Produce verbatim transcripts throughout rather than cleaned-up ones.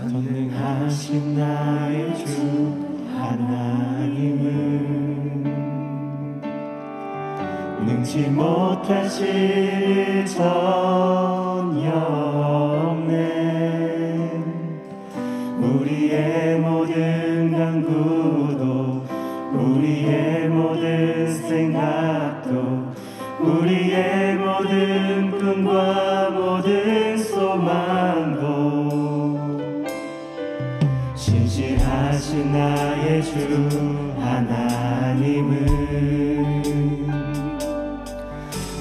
전능하신 나의 주 하나님은 능치 못하실 일 전혀 없네. 우리의 모든 간구도 우리의 모든 생각도 우리의 모든 꿈과 모든 소망도 신실하신 나의 주 하나님은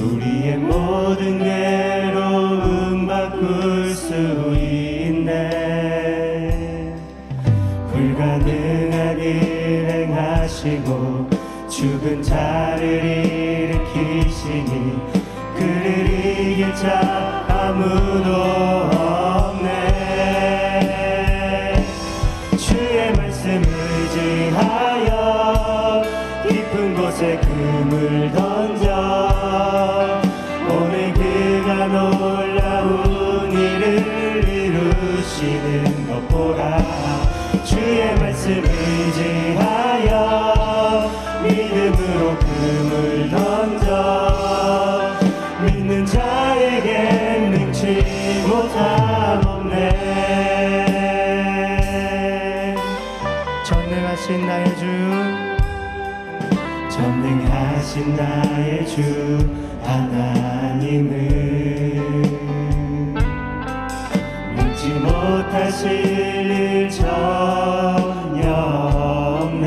우리의 모든 괴로움 바꿀 수 있네. 불가능한 일 행하시고 죽은 자를 일으키시니 그를 이길 자 아무도 없네. 주의 말씀을 의지하여 깊은 곳에 금을 던져 오늘 그가 놀라운 일을 이루시는 것 보라. 주의 말씀을 의지하여 믿음으로 금을 던져 믿는 자에게 능치 못함 없네. 전능하신 나의 주, 전능하신 나의 주 하나님은 믿지 못하실 일 전혀 없네.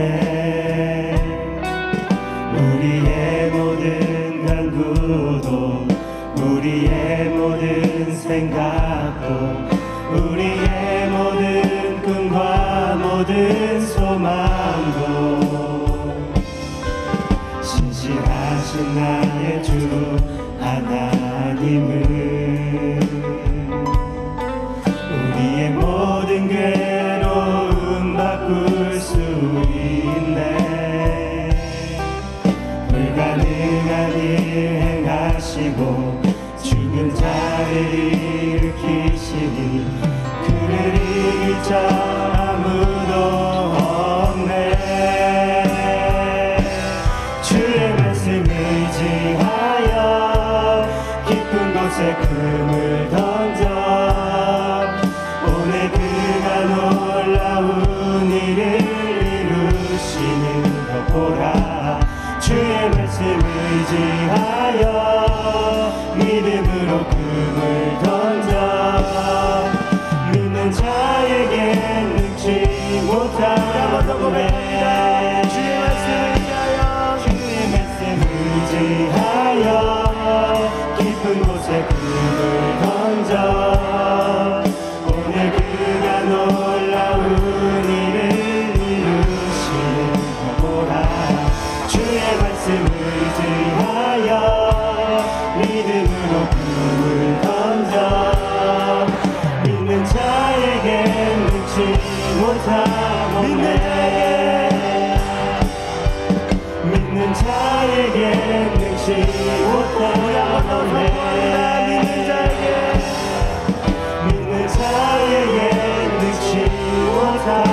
우리의 모든 간구도 우리의 모든 생각도 우리의 모든 꿈과 모든 소망도 신실하신 나의 주 하나님은 우리의 모든 괴로움 바꿀 수 있네. 불가능한 일 행하시고 죽은 자를 일으키시니 그를 이길 자 아무도 없네. 주의 말씀을 의지하여 깊은 곳에 금을 던져 오늘 그가 놀라운 일을 이루시는 것 보라. 주의 말씀을 의지하여 믿음으로 금을 던져 믿는 자에게 능치 못하라 고백해. 주의 말씀을 의지하여 깊은 곳에 금을 던져 오늘 그가 놀라운 일을 이루시는 것 보라. 주의 말씀을 의지하여 믿음으로 금을 던져 믿는 자에게 능치 못함 없네. 믿는 자에게 능치 못함 없네. 믿는 자에게 능치 못함 없네.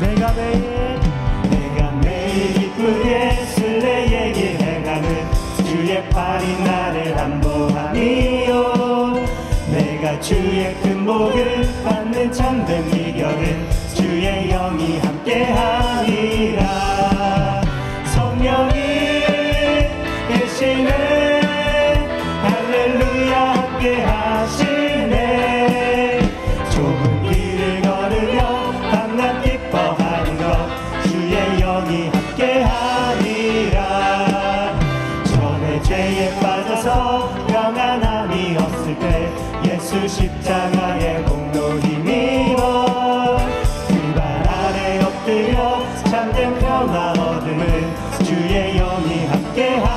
내가 매일 내가 매일 기쁘게 순례에게 행하는 주의 팔이 나를 안보하니요. 내가 주의 큰 복을 받는 참된 비결은 주의 영이 함께하니라. 성령이 계시네. 할렐루야 함께하시네. 좁은 길을 걸으며 밤낮 기뻐하는 것 주의 영이 함께하니라. 전에 죄에 빠져서 평안함이 없을 때 예수 십자가의 공로 힘입어 그 발 아래 엎드려 참된 평화 얻음을 주의 영이 함께하니라.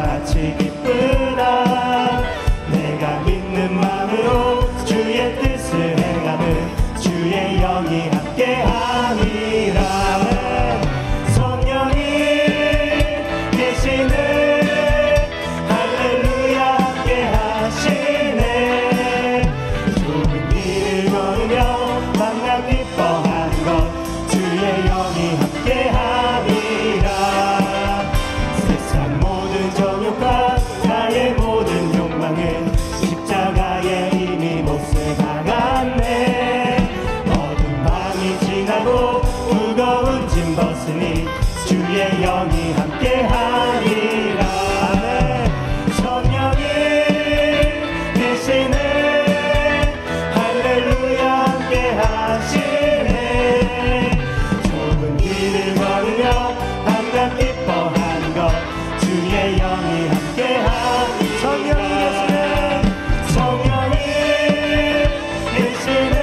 같이 기쁘다. 내가 믿는 마음으로 주의 뜻을 행함은 주의 영이 함께함이라. 주의 영이 함께하리라. 성령이 계시네. 할렐루야 함께하시네. 좋은 길을 걸으며 항상 기뻐하는 것 주의 영이 함께하리라. 성령이 계시네. 성령이 계시네.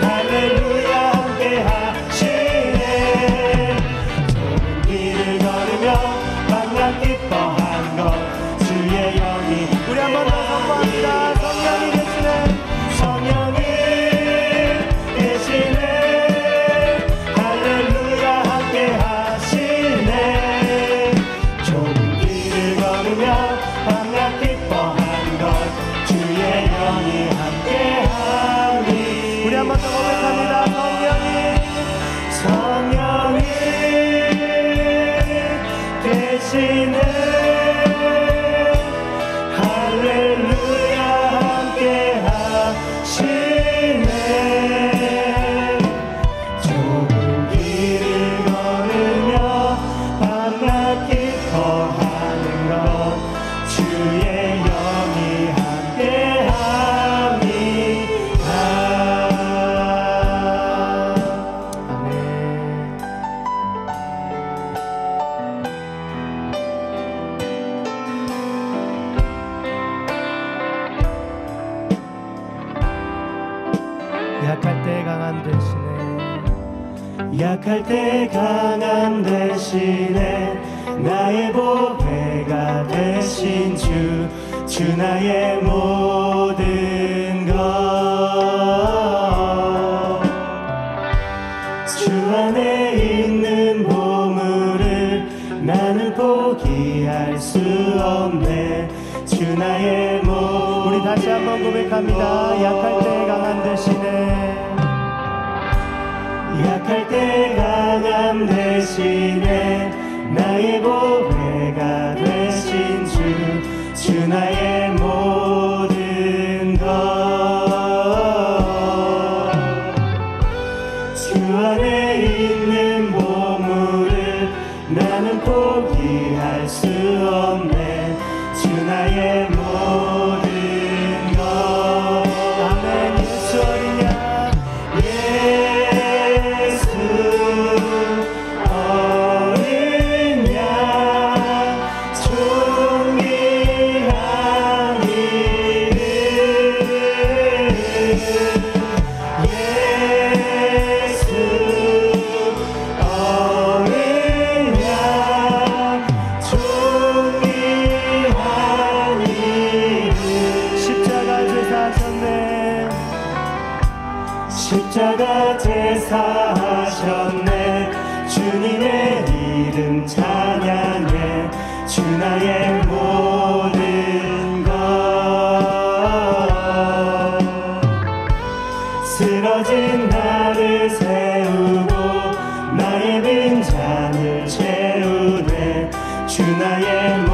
할렐루야 함께하시네. 기뻐한 것 주의 영이 우리 한 번 더 선포합니다. 성령이 계시네. 성령이 계시네. 할렐루야 함께하시네. 좁은 길을 걸으며 항상 기뻐한 것 주의 영이 함께하니. 우리 한 번 더 고백합니다. 성령이 성령이 계시네. 할렐루야 함께하시네. 좁은 길을 걸으며 밤낮 기뻐하는 것 주의 영이 함께합니다. 아멘. 약할 때 강한 대신에, 약할 때 강한 대신에, 나의 보배가 되신 주, 주 나의 모든 것. 주 안에 있는 보물을 나는 포기할 수 없네. 주 나의 모든. 우리 다시 한번 고백합니다. 약할 때 강한 대신에, 약할 때 강함 대신에, 나의 보배가 되신 주, 주 나의 모든 것. 주 안에 있는 보물을 나는 포기할 수 없네. 주 나의 모든 것. 아멘. 예수 어린 양, 예수 어린 양, 존귀한 이름, 예수 어린 양, 존귀한 이름. 십자가 제사하셨네. 십자가 제사하셨네. 주님의 이름 찬양해. 주 나의 모든 것. 쓰러진 나를 세우고 나의 빈잔을 채우네. 주 나의 모든.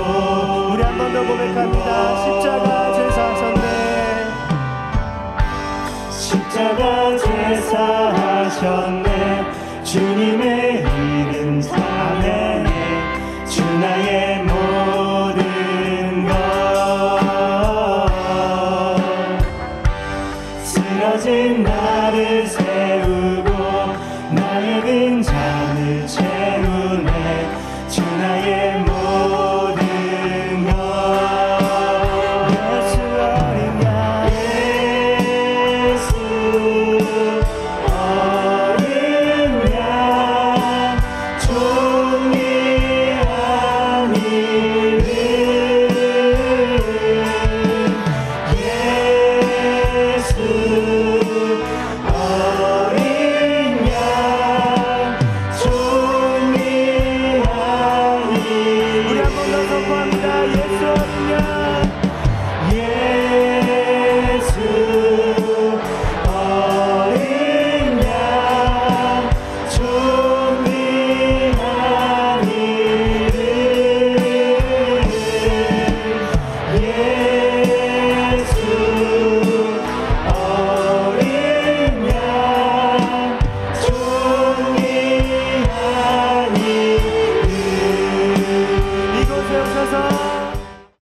우리 한 번 더 고백합니다. 십자가 제사하셨네. 십자가 제사하셨네. 주님의 이름 찬양해. 주 나의 모든 것. 쓰러진 나를